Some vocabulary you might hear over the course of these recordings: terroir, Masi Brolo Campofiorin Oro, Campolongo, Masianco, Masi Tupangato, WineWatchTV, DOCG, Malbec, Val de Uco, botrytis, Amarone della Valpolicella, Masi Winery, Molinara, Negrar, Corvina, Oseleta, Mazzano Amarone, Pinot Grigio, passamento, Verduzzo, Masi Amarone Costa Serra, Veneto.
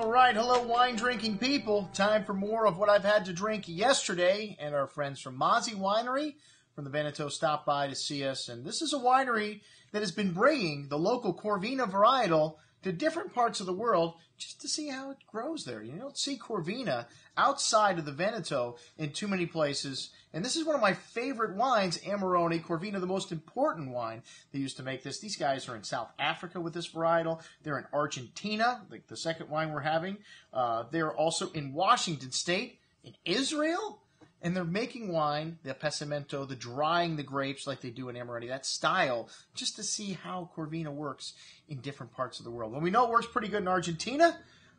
Alright, hello wine drinking people. Time for more of what I've had to drink yesterday, and our friends from Masi Winery from the Veneto stopped by to see us, and this is a winery that has been bringing the local Corvina varietal to different parts of the world just to see how it grows there. You don't see Corvina outside of the Veneto in too many places. And this is one of my favorite wines, Amarone. Corvina, the most important wine they used to make this. These guys are in South Africa with this varietal. They're in Argentina, like the second wine we're having. They're also in Washington State, in Israel. And they're making wine, the passamento, the drying the grapes like they do in Amarone, that style, just to see how Corvina works in different parts of the world. Well, we know it works pretty good in Argentina,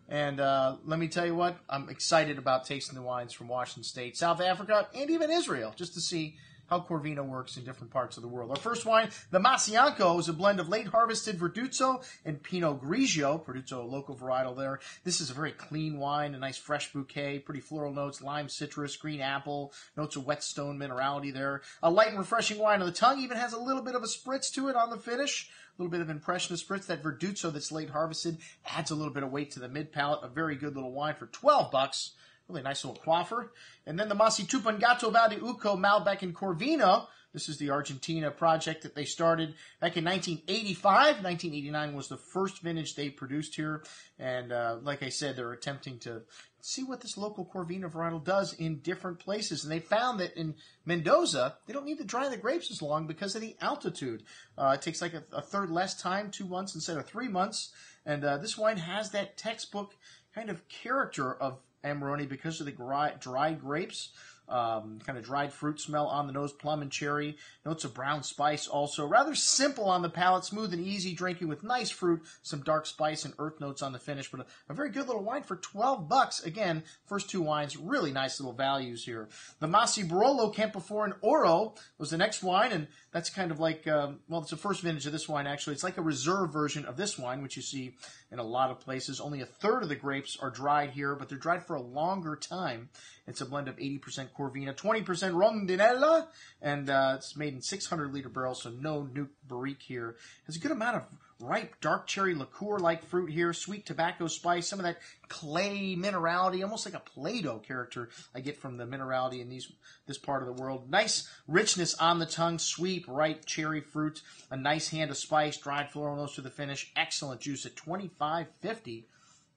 and let me tell you what, I'm excited about tasting the wines from Washington State, South Africa, and even Israel, just to see how Corvina works in different parts of the world. Our first wine, the Masianco, is a blend of late-harvested Verduzzo and Pinot Grigio. Verduzzo, a local varietal there. This is a very clean wine, a nice fresh bouquet, pretty floral notes, lime, citrus, green apple, notes of whetstone minerality there. A light and refreshing wine on the tongue, even has a little bit of a spritz to it on the finish. A little bit of impressionist spritz. That Verduzzo that's late-harvested adds a little bit of weight to the mid-palate. A very good little wine for $12. Really nice little quaffer. And then the Masi Tupangato, Val de Uco, Malbec, and Corvina. This is the Argentina project that they started back in 1985. 1989 was the first vintage they produced here. And like I said, they're attempting to see what this local Corvina varietal does in different places. And they found that in Mendoza, they don't need to dry the grapes as long because of the altitude. It takes like a third less time, 2 months instead of 3 months. And this wine has that textbook kind of character of Amarone because of the dry grapes, kind of dried fruit smell on the nose, plum and cherry, notes of brown spice also. Rather simple on the palate, smooth and easy drinking with nice fruit, some dark spice and earth notes on the finish, but a very good little wine for $12. Again, first two wines, really nice little values here. The Masi Brolo Campofiorin Oro was the next wine, and that's kind of like, well, it's the first vintage of this wine, actually. It's like a reserve version of this wine, which you see in a lot of places. Only a third of the grapes are dried here, but they're dried for a longer time. It's a blend of 80% Corvina, 20% Rondinella, and it's made in 600-liter barrels, so no nuke barrique here. Has a good amount of ripe dark cherry liqueur-like fruit here, sweet tobacco spice, some of that clay minerality, almost like a Play-Doh character I get from the minerality in this part of the world. Nice richness on the tongue, sweet, ripe cherry fruit, a nice hand of spice, dried floral notes to the finish, excellent juice at $25.50.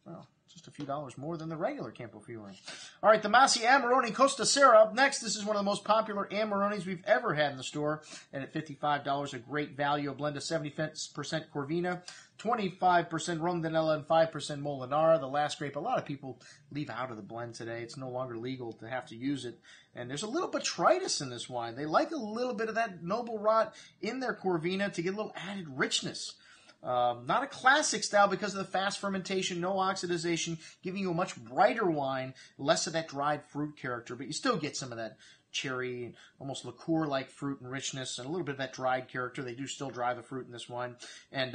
Well, just a few dollars more than the regular Campofiorin. All right, the Masi Amarone Costa Serra up next. This is one of the most popular Amarones we've ever had in the store, and at $55, a great value. A blend of 70% Corvina, 25% Rondinella, and 5% Molinara. The last grape, a lot of people leave out of the blend today. It's no longer legal to have to use it. And there's a little botrytis in this wine. They like a little bit of that noble rot in their Corvina to get a little added richness. Not a classic style because of the fast fermentation, no oxidization, giving you a much brighter wine, less of that dried fruit character, but you still get some of that cherry, almost liqueur-like fruit and richness, and a little bit of that dried character. They do still dry the fruit in this wine. And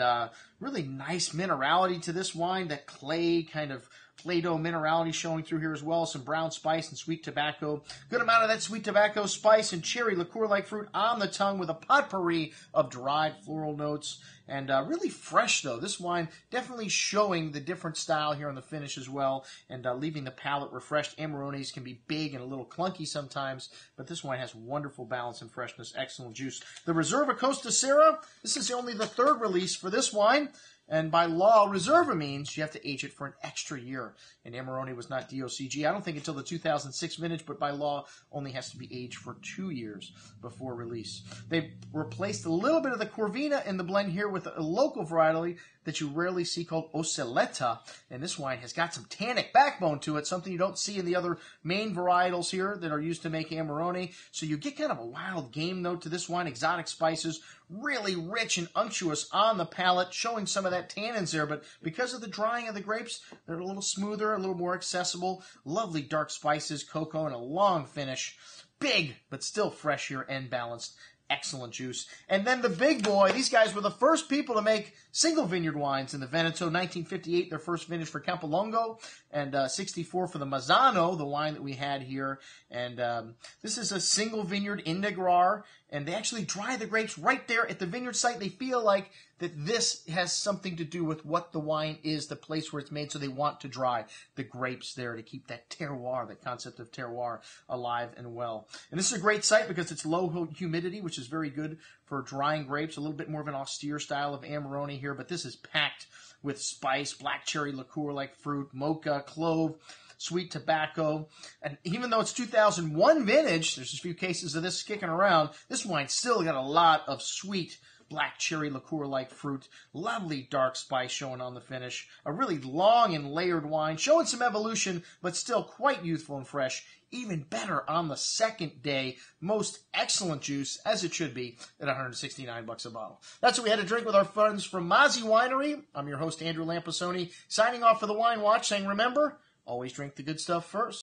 really nice minerality to this wine, that clay kind of Play-Doh minerality showing through here as well, some brown spice and sweet tobacco. Good amount of that sweet tobacco spice and cherry liqueur-like fruit on the tongue with a potpourri of dried floral notes. And really fresh, though. This wine definitely showing the different style here on the finish as well, and leaving the palate refreshed. Amarones can be big and a little clunky sometimes, but this wine has wonderful balance and freshness, excellent juice. The Reserva Costa Serra, this is only the third release for this wine. And by law, Reserva means you have to age it for an extra year. And Amarone was not DOCG, I don't think, until the 2006 vintage, but by law only has to be aged for 2 years before release. They've replaced a little bit of the Corvina in the blend here with a local variety that you rarely see called Oseleta. And this wine has got some tannic backbone to it, something you don't see in the other main varietals here that are used to make Amarone. So you get kind of a wild game note to this wine, exotic spices, really rich and unctuous on the palate, showing some of that tannins there, but because of the drying of the grapes, they're a little smoother, a little more accessible. Lovely dark spices, cocoa, and a long finish. Big, but still fresh here and balanced. Excellent juice. And then the big boy, these guys were the first people to make single vineyard wines in the Veneto. 1958, their first vintage for Campolongo, and 64 for the Mazzano, the wine that we had here. And this is a single vineyard in Negrar, and they actually dry the grapes right there at the vineyard site. They feel like that this has something to do with what the wine is, the place where it's made, so they want to dry the grapes there to keep that terroir, that concept of terroir, alive and well. And this is a great site because it's low humidity, which is very good for drying grapes, a little bit more of an austere style of Amarone here, but this is packed with spice, black cherry liqueur like fruit, mocha, clove, sweet tobacco. And even though it's 2001 vintage, there's a few cases of this kicking around, this wine's still got a lot of sweet black cherry liqueur-like fruit, lovely dark spice showing on the finish, a really long and layered wine, showing some evolution, but still quite youthful and fresh, even better on the second day, most excellent juice, as it should be, at $169 a bottle. That's what we had to drink with our friends from Masi Winery. I'm your host, Andrew Lampasoni, signing off for the Wine Watch, saying remember, always drink the good stuff first.